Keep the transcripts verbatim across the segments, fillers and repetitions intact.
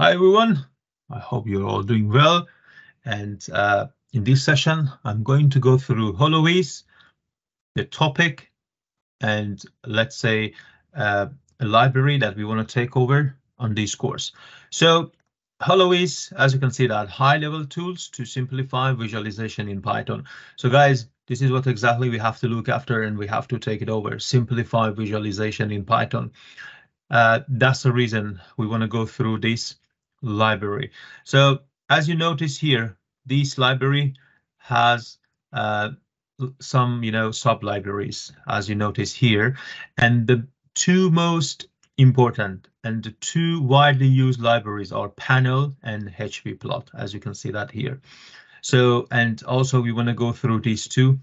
Hi everyone, I hope you're all doing well, and uh, in this session I'm going to go through HoloViews, the topic, and let's say uh, a library that we want to take over on this course. So HoloViews, as you can see, are high level tools to simplify visualization in Python. So guys, this is what exactly we have to look after, and we have to take it over, simplify visualization in Python. Uh, that's the reason we want to go through this library. So as you notice here, this library has uh, some, you know, sub libraries, as you notice here, and the two most important and the two widely used libraries are panel and hvplot, as you can see that here. So, and also we want to go through these two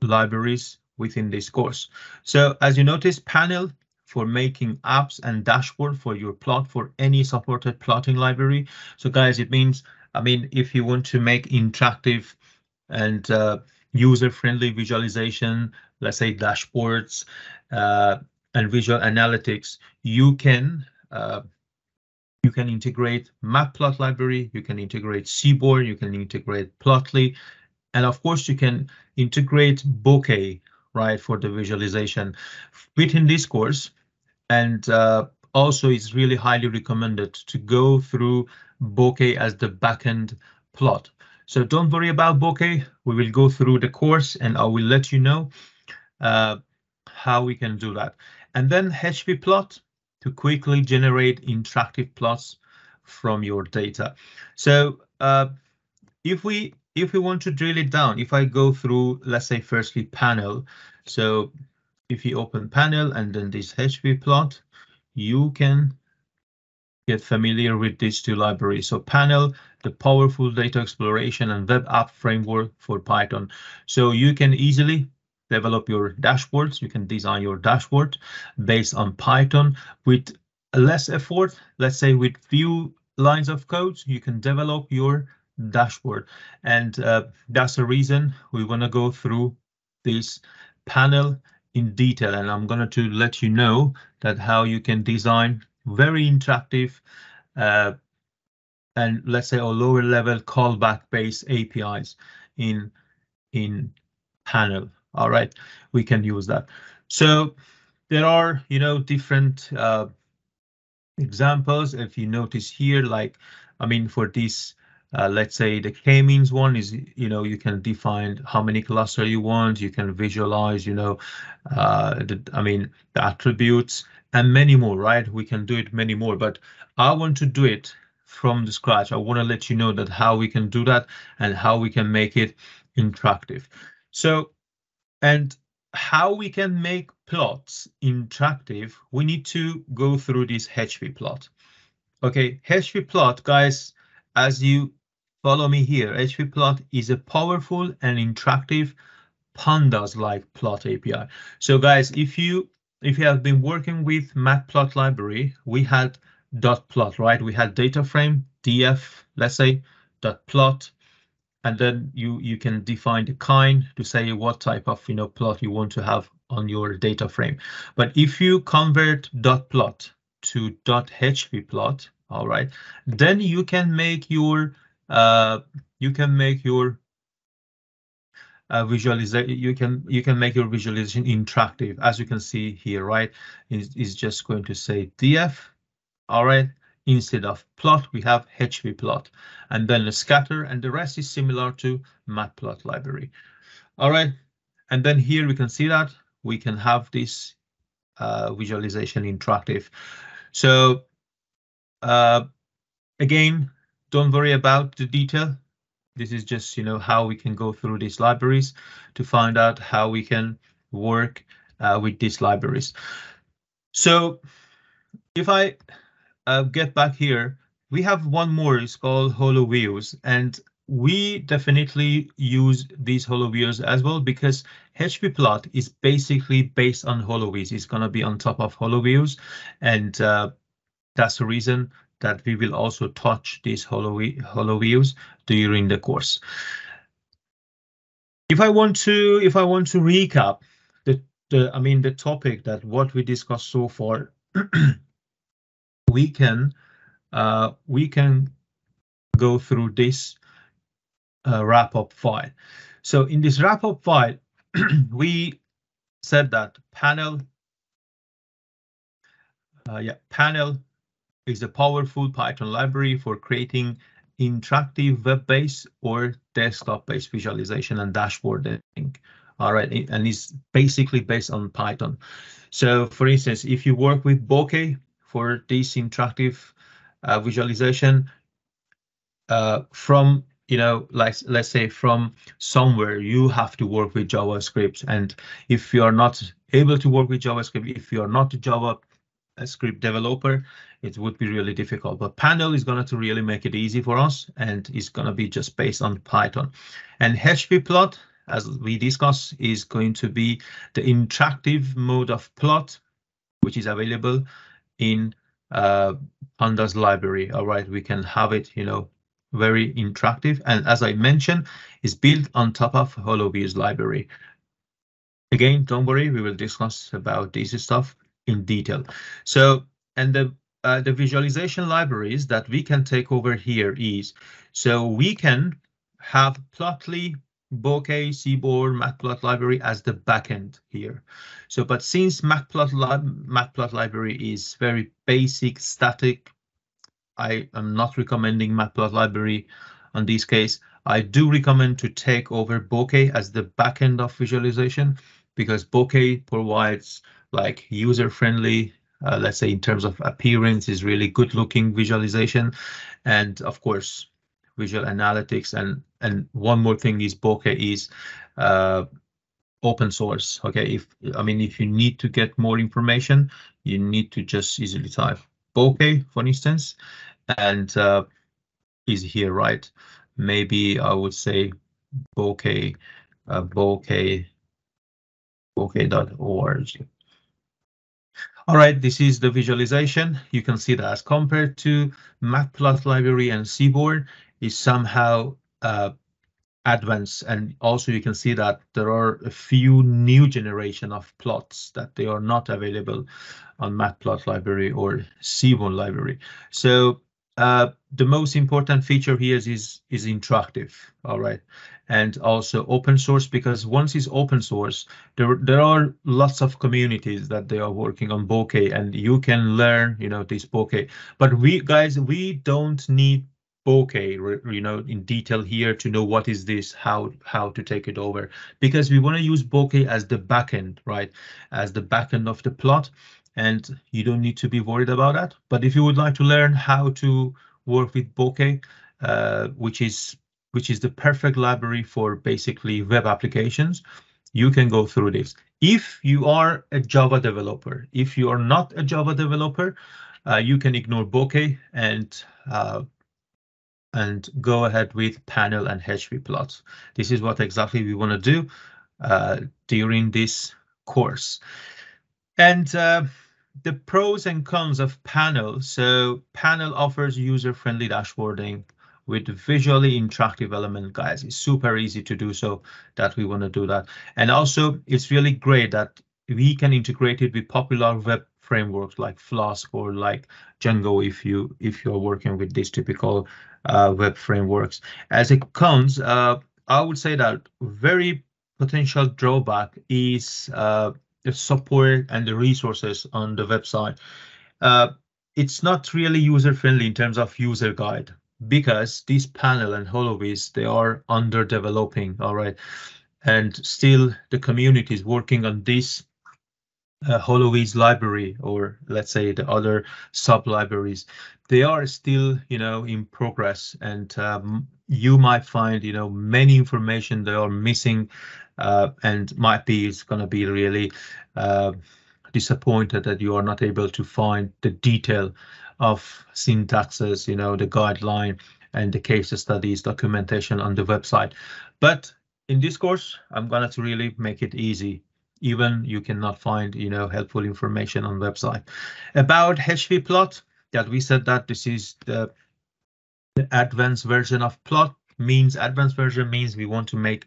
libraries within this course. So as you notice, panel for making apps and dashboard for your plot, for any supported plotting library. So guys, it means, I mean, if you want to make interactive and uh, user-friendly visualization, let's say dashboards uh, and visual analytics, you can uh, you can integrate Matplotlib library, you can integrate Seaborn, you can integrate Plotly, and of course you can integrate Bokeh, right, for the visualization within this course. And uh, also, it's really highly recommended to go through Bokeh as the backend plot. So don't worry about Bokeh. We will go through the course, and I will let you know uh, how we can do that. And then hvplot to quickly generate interactive plots from your data. So uh, if we if we want to drill it down, if I go through, let's say, firstly panel. So if you open panel and then this hvplot, you can get familiar with these two libraries. So panel, the powerful data exploration and web app framework for Python. So you can easily develop your dashboards. You can design your dashboard based on Python with less effort. Let's say with few lines of code, you can develop your dashboard. And uh, that's the reason we want to go through this panel in detail, and I'm going to let you know that how you can design very interactive uh, and let's say a lower level callback based A P Is in in panel. All right, we can use that. So there are, you know, different uh, examples. If you notice here, like, I mean, for this Uh, let's say the k-means one is, you know, you can define how many cluster you want, you can visualize, you know, uh, the, I mean, the attributes and many more, right? We can do it many more, but I want to do it from the scratch. I want to let you know that how we can do that and how we can make it interactive. So, and how we can make plots interactive, we need to go through this hvplot. Okay, hvplot, guys, as you follow me here, hvplot is a powerful and interactive Pandas-like plot A P I. So guys, if you if you have been working with Matplotlib library, we had dot plot, right? We had data frame df, let's say dot plot, and then you you can define the kind to say what type of, you know, plot you want to have on your data frame. But if you convert dot plot to dot hvplot, all right, then you can make your uh, you can make your uh, visualization. You can you can make your visualization interactive, as you can see here, right? It's, it's just going to say df. All right, instead of plot, we have hvplot, and then the scatter, and the rest is similar to Matplotlib library. All right, and then here we can see that we can have this uh, visualization interactive. So. Uh, again, don't worry about the detail. This is just, you know, how we can go through these libraries to find out how we can work uh, with these libraries. So if I uh, get back here, we have one more, it's called HoloViews, and we definitely use these HoloViews as well, because hvplot is basically based on HoloViews. It's going to be on top of HoloViews, and uh, that's the reason that we will also touch these HoloViews during the course. If I want to, if I want to recap the, the I mean, the topic that what we discussed so far, we can uh, we can go through this uh, wrap-up file. So in this wrap-up file, we said that panel, uh, yeah, panel is a powerful Python library for creating interactive web-based or desktop-based visualization and dashboarding. All right, and it's basically based on Python. So for instance, if you work with Bokeh for this interactive uh, visualization, uh, from, you know, like, let's say from somewhere, you have to work with JavaScript. And if you are not able to work with JavaScript, if you are not a JavaScript developer, it would be really difficult. But Panel is going to really make it easy for us, and it's going to be just based on Python. And hvplot, as we discussed, is going to be the interactive mode of plot, which is available in uh, Pandas library. All right, we can have it, you know, very interactive. And as I mentioned, is built on top of HoloViews library. Again, don't worry, we will discuss about this stuff in detail. So, and the uh, the visualization libraries that we can take over here is, so we can have plotly, Bokeh, Seaborn, Matplotlib library as the backend here. So, but since Matplotlib, Matplotlib library is very basic, static, I am not recommending Matplotlib library on this case. I do recommend to take over Bokeh as the backend of visualization, because Bokeh provides like user-friendly, uh, let's say in terms of appearance, is really good-looking visualization, and of course, visual analytics. And and one more thing is Bokeh is uh, open source. Okay, if I mean if you need to get more information, you need to just easily type Bokeh, for instance, and uh, is here, right? Maybe I would say Bokeh, uh, Bokeh, Bokeh dot org. All right, this is the visualization. You can see that as compared to Matplotlib library and Seaborn, is somehow uh, advanced. And also you can see that there are a few new generation of plots that they are not available on Matplotlib library or Seaborn library. So uh, the most important feature here is, is, is interactive, all right? And also open source, because once it's open source, there, there are lots of communities that they are working on Bokeh, and you can learn, you know, this Bokeh. But we guys, we don't need Bokeh, you know, in detail here to know what is this, how how to take it over, because we want to use Bokeh as the backend, right, as the backend of the plot, and you don't need to be worried about that. But if you would like to learn how to work with Bokeh, uh, which is which is the perfect library for basically web applications, you can go through this. If you are a Java developer, if you are not a Java developer, uh, you can ignore Bokeh and uh, and go ahead with panel and hvplot. This is what exactly we want to do uh, during this course. And uh, the pros and cons of panel. So panel offers user-friendly dashboarding with visually interactive element, guys. It's super easy to do, so that we want to do that. And also it's really great that we can integrate it with popular web frameworks like Flask or like Django, if you if you're working with these typical uh, web frameworks. As it comes, uh, I would say that very potential drawback is uh, the support and the resources on the website. Uh, it's not really user-friendly in terms of user guide, because this panel and HoloViz, they are underdeveloping, all right? And still the community is working on this Uh, HoloViz library, or let's say the other sub libraries, they are still, you know, in progress, and um, you might find, you know, many information they are missing, uh, and might be it's going to be really uh, disappointed that you are not able to find the detail of syntaxes, you know, the guideline and the case studies, documentation on the website. But in this course, I'm going to really make it easy. Even you cannot find, you know, helpful information on website. About hvplot, that we said that this is the, the advanced version of plot. Means advanced version means we want to make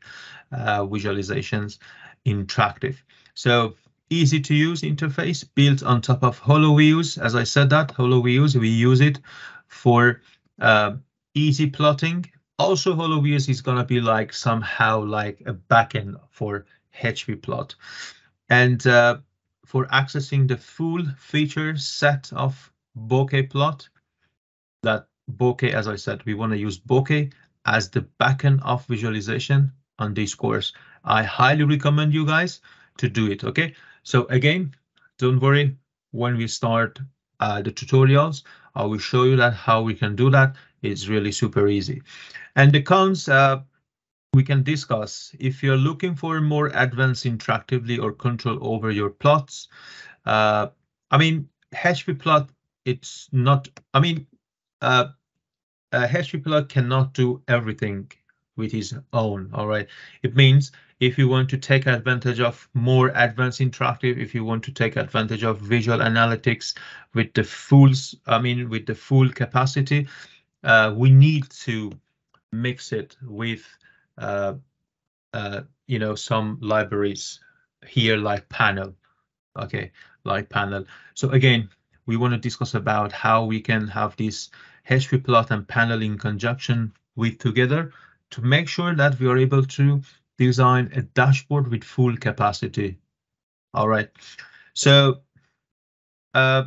uh, visualizations interactive. So easy to use interface built on top of HoloViews. As I said that HoloViews, we use it for uh, easy plotting. Also, HoloViews is going to be like somehow like a backend for hvplot. And uh, for accessing the full feature set of Bokeh plot, that Bokeh, as I said, we want to use Bokeh as the backend of visualization on this course. I highly recommend you guys to do it. OK, so again, don't worry, when we start uh, the tutorials, I will show you that how we can do that. It's really super easy. And the cons uh, we can discuss. If you're looking for more advanced interactivity or control over your plots, uh, I mean, hvplot, it's not, I mean, uh, uh, hvplot cannot do everything with his own, all right? It means if you want to take advantage of more advanced interactive, if you want to take advantage of visual analytics with the full, I mean, with the full capacity, uh, we need to mix it with, uh, uh, you know, some libraries here like panel, okay, like panel. So again, we want to discuss about how we can have this hvplot and panel in conjunction with together to make sure that we are able to design a dashboard with full capacity. All right. So uh,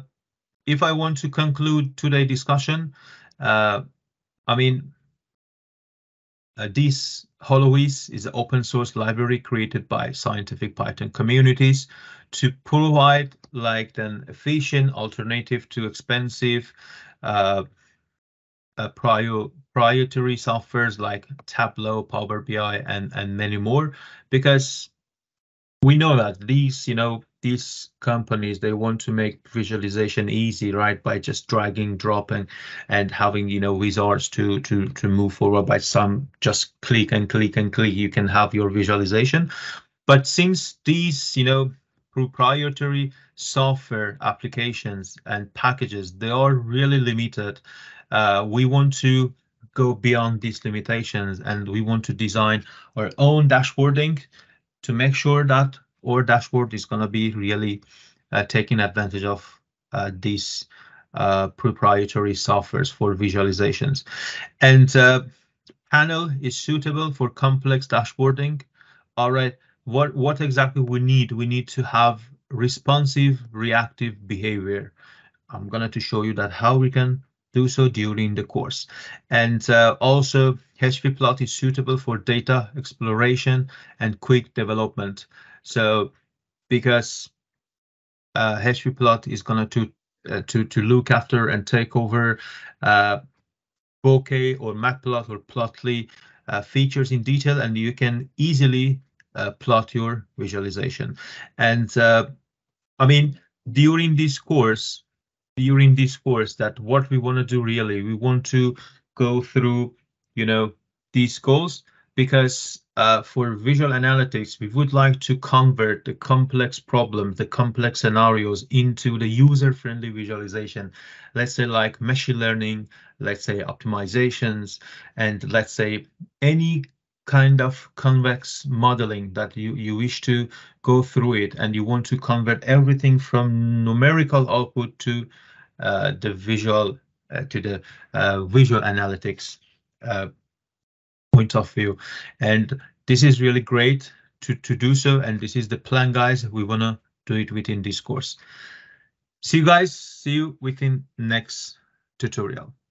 if I want to conclude today's discussion, uh, I mean, uh, this HoloViz is an open source library created by scientific Python communities to provide like an efficient alternative to expensive uh, Uh, prior, proprietary softwares like Tableau, Power B I, and and many more, because we know that these, you know, these companies, they want to make visualization easy, right? By just dragging, dropping, and having, you know, wizards to to to move forward by some just click and click and click. You can have your visualization, but since these, you know, proprietary software applications and packages, they are really limited. Uh, we want to go beyond these limitations, and we want to design our own dashboarding to make sure that our dashboard is going to be really uh, taking advantage of uh, these uh, proprietary softwares for visualizations. And uh, panel is suitable for complex dashboarding. All right, what, what exactly we need? We need to have responsive, reactive behavior. I'm going to show you that how we can do so during the course. And uh, also hvplot is suitable for data exploration and quick development. So because uh, hvplot is going to uh, to to look after and take over uh, Bokeh or Matplot or Plotly uh, features in detail, and you can easily uh, plot your visualization. And uh, I mean, during this course, during this course that what we want to do really, we want to go through, you know, these goals, because uh, for visual analytics, we would like to convert the complex problems, the complex scenarios into the user-friendly visualization. Let's say like machine learning, let's say optimizations, and let's say any kind of convex modeling that you, you wish to go through it, and you want to convert everything from numerical output to uh, the visual uh, to the uh, visual analytics uh, point of view. And this is really great to, to do so. And this is the plan, guys. We want to do it within this course. See you guys. See you within next tutorial.